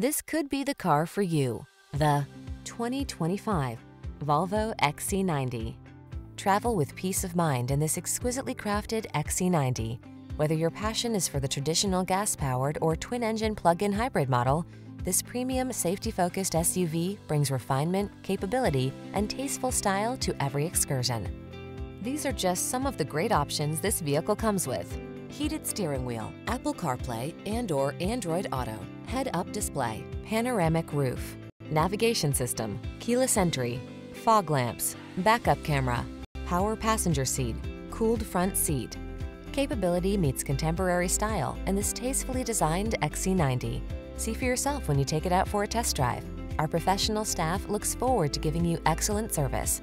This could be the car for you. The 2025 Volvo XC90. Travel with peace of mind in this exquisitely crafted XC90. Whether your passion is for the traditional gas-powered or twin-engine plug-in hybrid model, this premium safety-focused SUV brings refinement, capability, and tasteful style to every excursion. These are just some of the great options this vehicle comes with: heated steering wheel, Apple CarPlay and/or Android Auto, head-up display, panoramic roof, navigation system, keyless entry, fog lamps, backup camera, power passenger seat, cooled front seat. Capability meets contemporary style in this tastefully designed XC90. See for yourself when you take it out for a test drive. Our professional staff looks forward to giving you excellent service.